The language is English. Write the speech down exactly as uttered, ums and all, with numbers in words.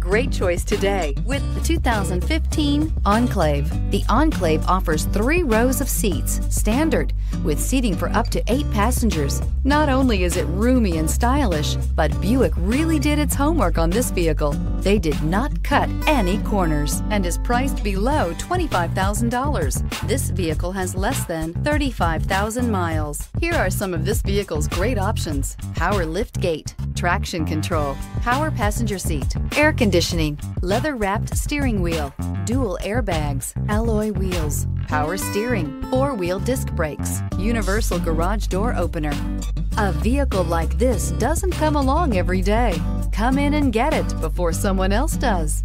Great choice today with the two thousand fifteen Enclave. The Enclave offers three rows of seats, standard, with seating for up to eight passengers. Not only is it roomy and stylish, but Buick really did its homework on this vehicle. They did not cut any corners and is priced below twenty-five thousand dollars. This vehicle has less than thirty-five thousand miles. Here are some of this vehicle's great options: power lift gate, traction control, power passenger seat, air conditioning, leather-wrapped steering wheel, dual airbags, alloy wheels, power steering, four-wheel disc brakes, universal garage door opener. A vehicle like this doesn't come along every day. Come in and get it before someone else does.